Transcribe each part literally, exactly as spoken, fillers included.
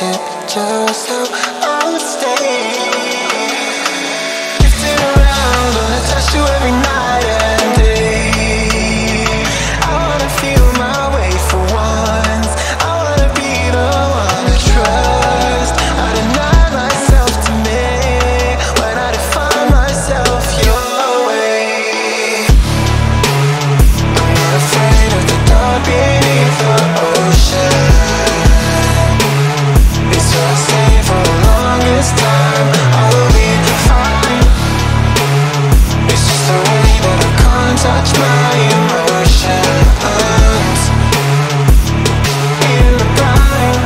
temperature, so I'll stay. Drifting around, wanna touch you every night and day. I wanna feel my way for once. I wanna be the one to trust. I deny myself to me when I define myself your way. I'm not afraid of the dark beneath the ocean. Touch my emotions in the blind.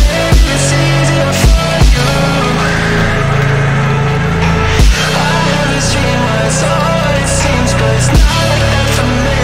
Maybe it's easier for you. I have this dream where it's all what it seems, but it's not like that for me.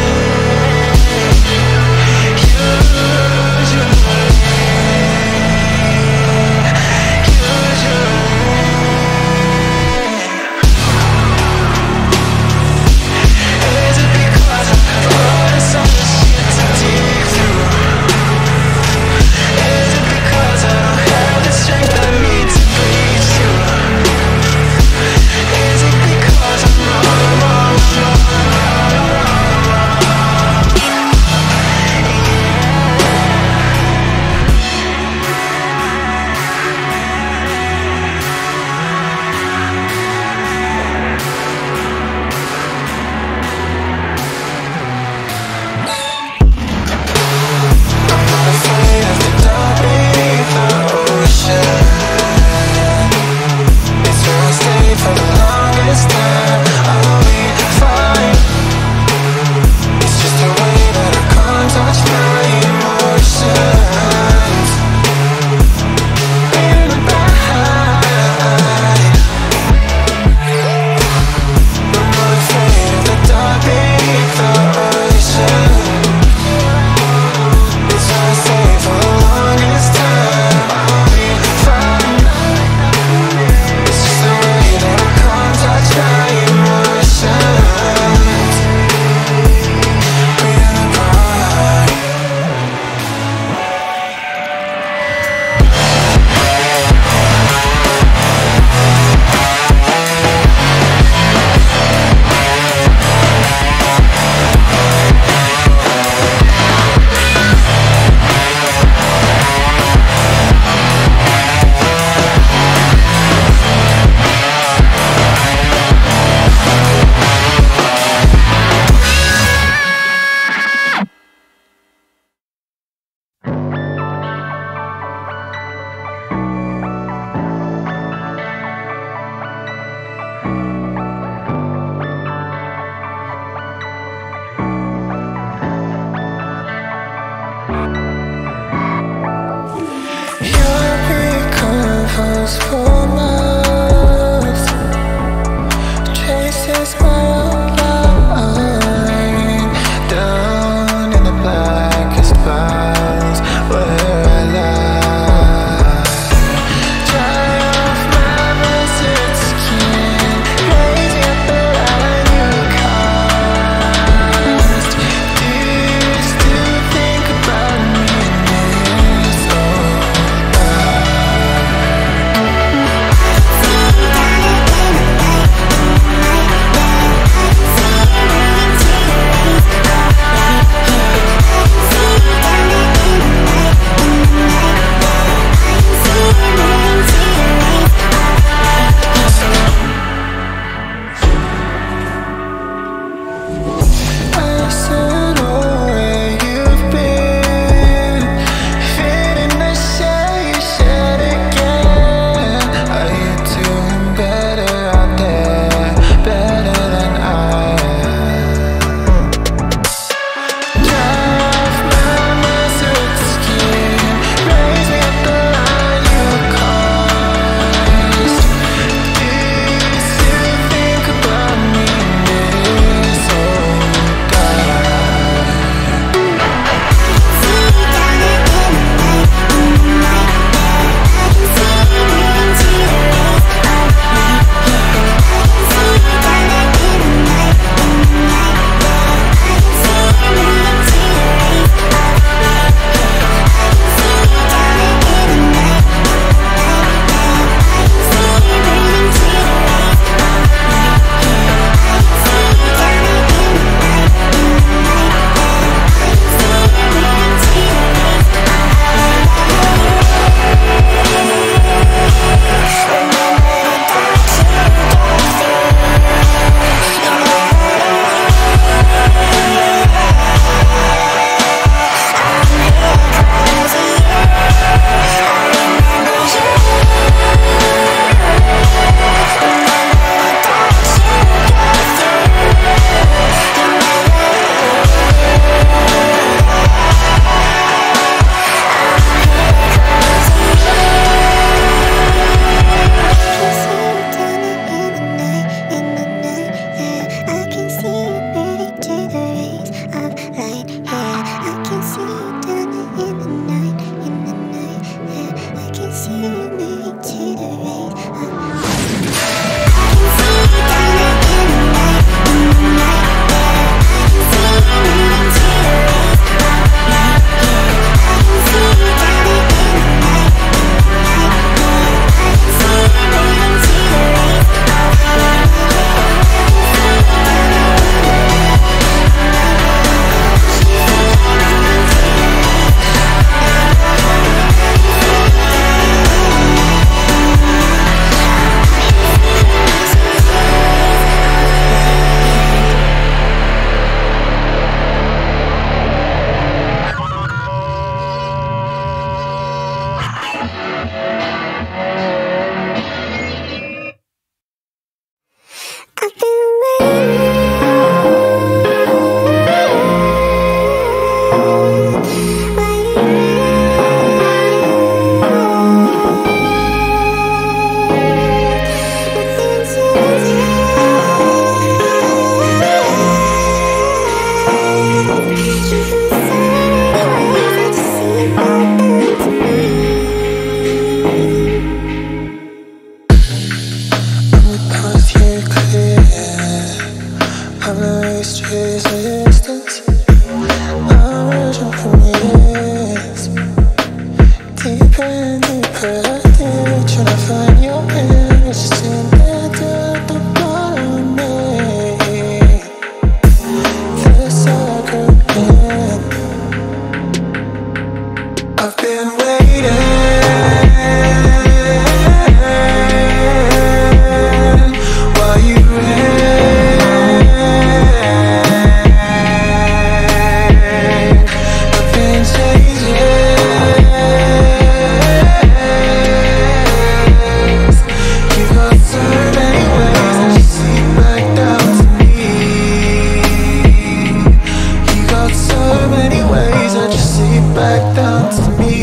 too many ways, I just see it back down to me.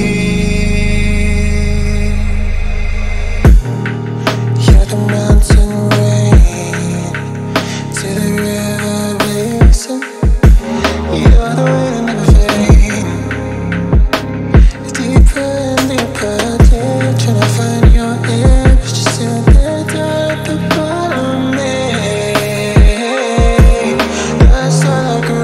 Yeah, the mountain rain to the river basin. You're the way to never fade. It's deeper and deeper, deep. Trying to find your edge, just sitting there down at the bottom, eh? That's all I grew.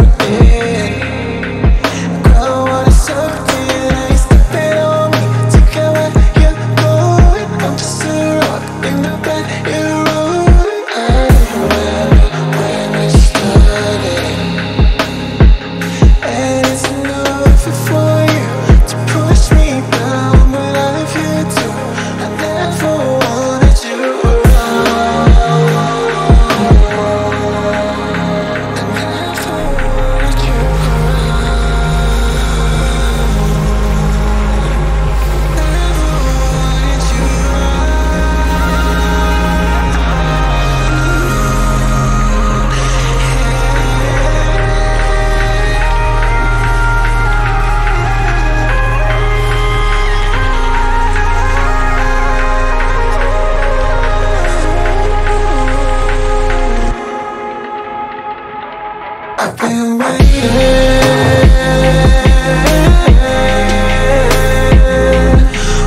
I've been waiting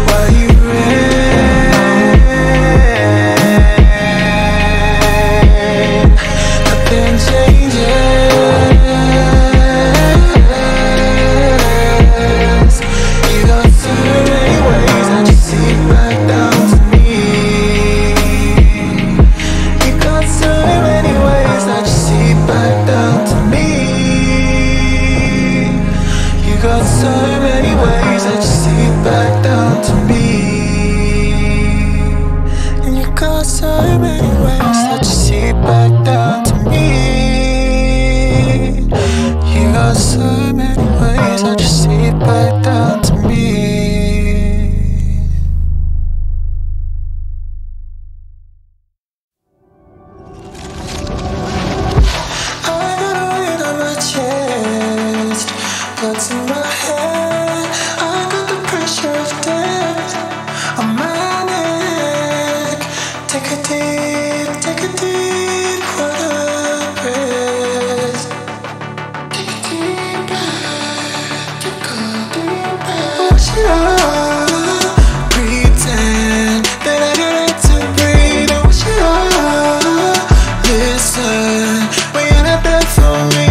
while you ran. Nothing changes. You got so many ways, I just see it back down to me. You got so many ways, I just see it back down to me. You got so many ways that you see it back down to me. And you got so many ways that you see it back down to me. You got so many ways that you see it back down to me. What's in my head? I got the pressure of death on my neck. Take a deep, take a deep water breath. Take a deep breath, take a deep breath. Watch it all, pretend that I got it to breathe. And watch it all, listen, when you're not there for me.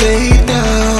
Lay down.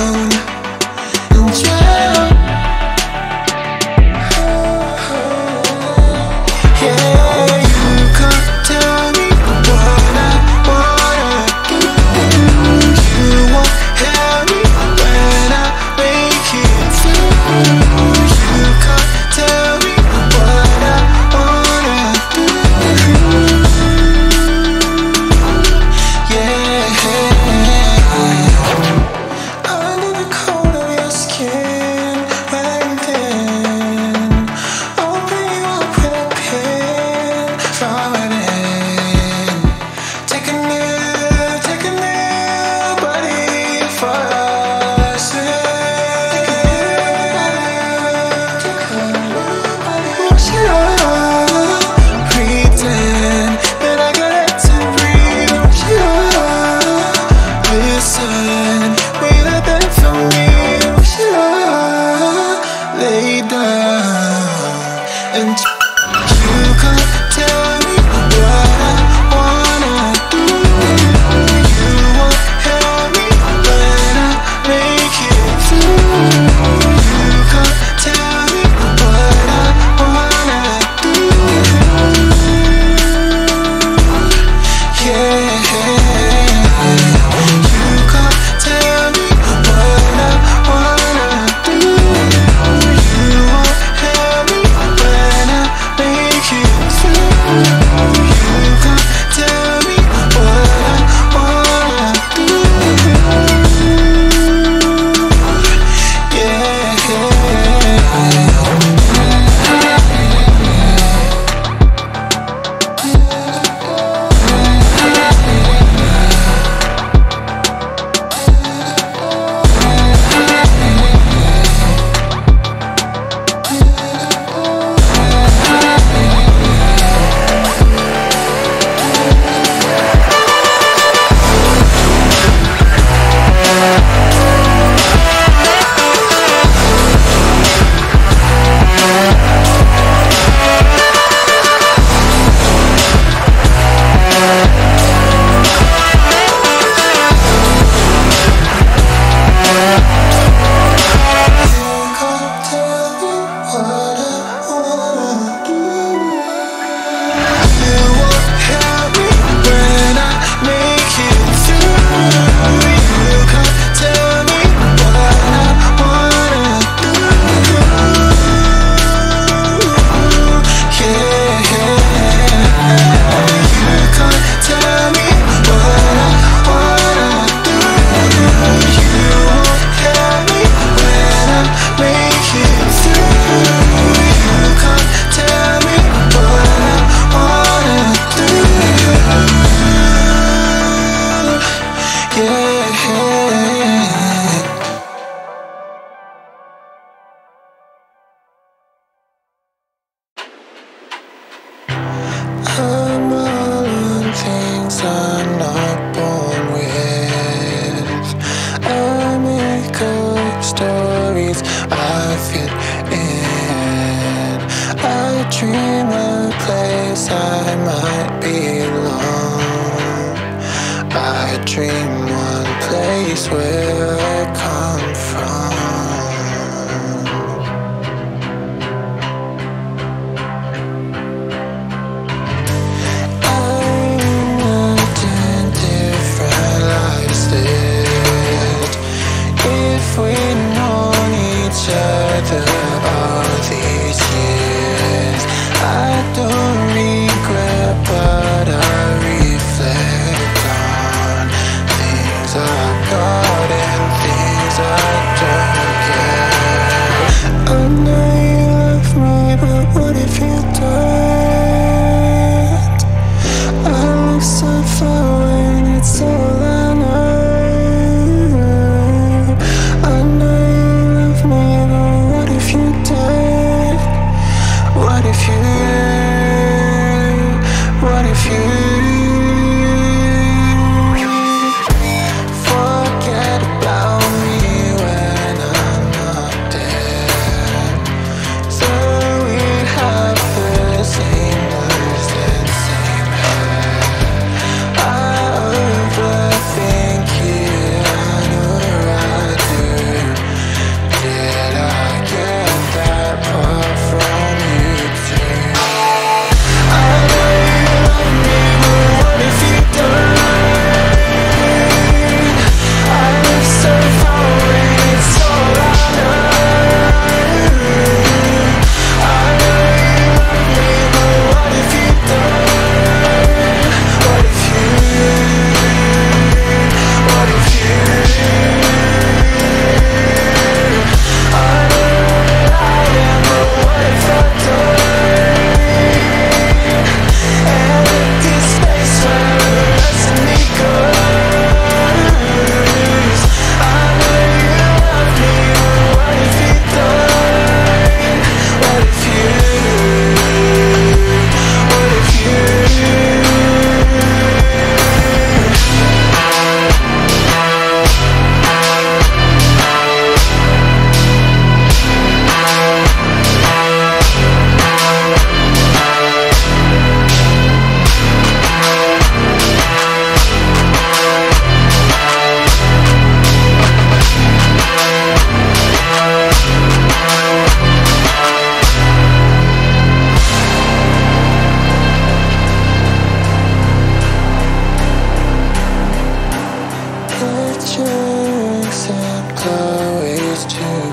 I might be alone. I dream one place where I come from. I want ten different lives lived. If we'd known each other all these years, I don't Chase and Chloe's too.